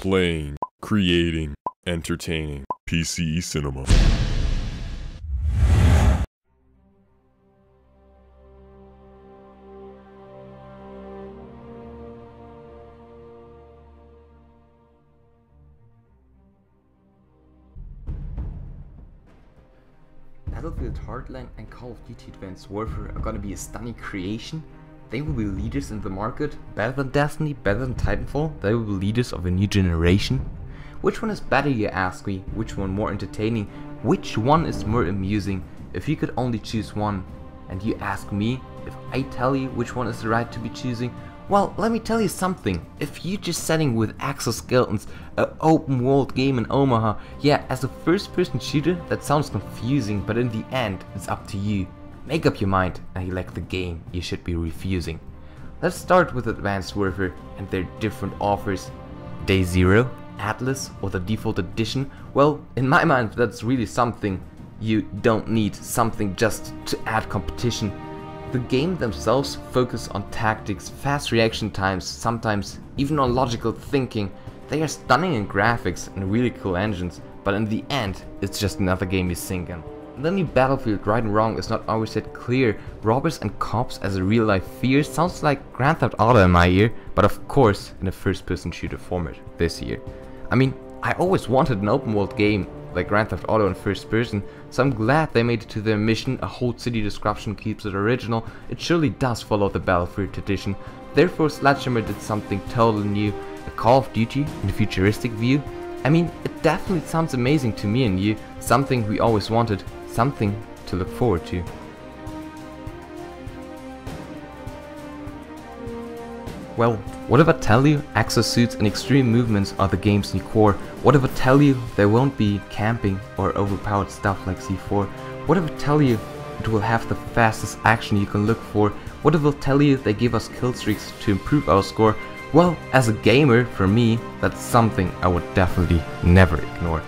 Playing, creating, entertaining. P.C.E. Cinema. Battlefield Hardline and Call of Duty Advanced Warfare are gonna be a stunning creation. They will be leaders in the market, better than Destiny, better than Titanfall. They will be leaders of a new generation. Which one is better, you ask me? Which one more entertaining? Which one is more amusing? If you could only choose one, and you ask me if I tell you which one is the right to be choosing, well, let me tell you something. If you're just sitting with Exo Skeletons, an open world game in Omaha, yeah, as a first person shooter, that sounds confusing, but in the end, it's up to you. Make up your mind, and you like the game you should be refusing. Let's start with Advanced Warfare and their different offers. Day Zero, Atlas, or the default edition. Well, in my mind that's really something you don't need, something just to add competition. The game themselves focus on tactics, fast reaction times, sometimes even on logical thinking. They are stunning in graphics and really cool engines, but in the end it's just another game you sink in. The new Battlefield Right and Wrong is not always that clear. Robbers and cops as a real life fear sounds like Grand Theft Auto in my ear, but of course in a first person shooter format this year. I mean, I always wanted an open world game like Grand Theft Auto in first person, so I'm glad they made it to their mission. A whole city description keeps it original. It surely does follow the Battlefield tradition. Therefore Sledgehammer did something totally new, a Call of Duty in a futuristic view. I mean, it definitely sounds amazing to me and you, something we always wanted, something to look forward to. Well, what if I tell you exosuits and extreme movements are the game's new core? What if I tell you there won't be camping or overpowered stuff like C4? What if I tell you it will have the fastest action you can look for? What if I tell you they give us killstreaks to improve our score? Well, as a gamer, for me, that's something I would definitely never ignore.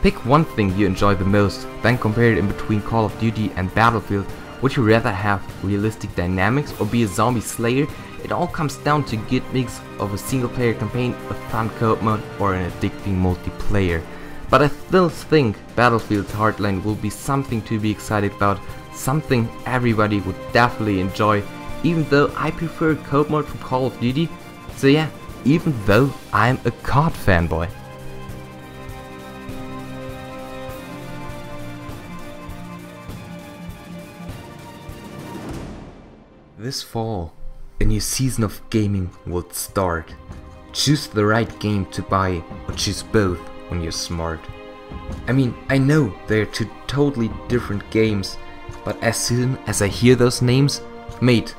Pick one thing you enjoy the most, then compare it in between Call of Duty and Battlefield. Would you rather have realistic dynamics or be a zombie slayer? It all comes down to a good mix of a single player campaign, a fun co-op mode or an addicting multiplayer. But I still think Battlefield Hardline will be something to be excited about, something everybody would definitely enjoy, even though I prefer co-op mode from Call of Duty, so yeah, even though I'm a COD fanboy. This fall, a new season of gaming will start. Choose the right game to buy, or choose both when you're smart. I mean, I know they are two totally different games, but as soon as I hear those names, mate,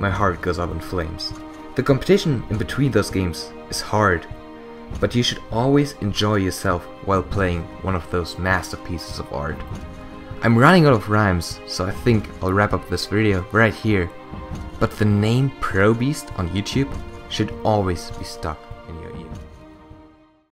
my heart goes up in flames. The competition in between those games is hard, but you should always enjoy yourself while playing one of those masterpieces of art. I'm running out of rhymes, so I think I'll wrap up this video right here. But the name ProBeast on YouTube should always be stuck.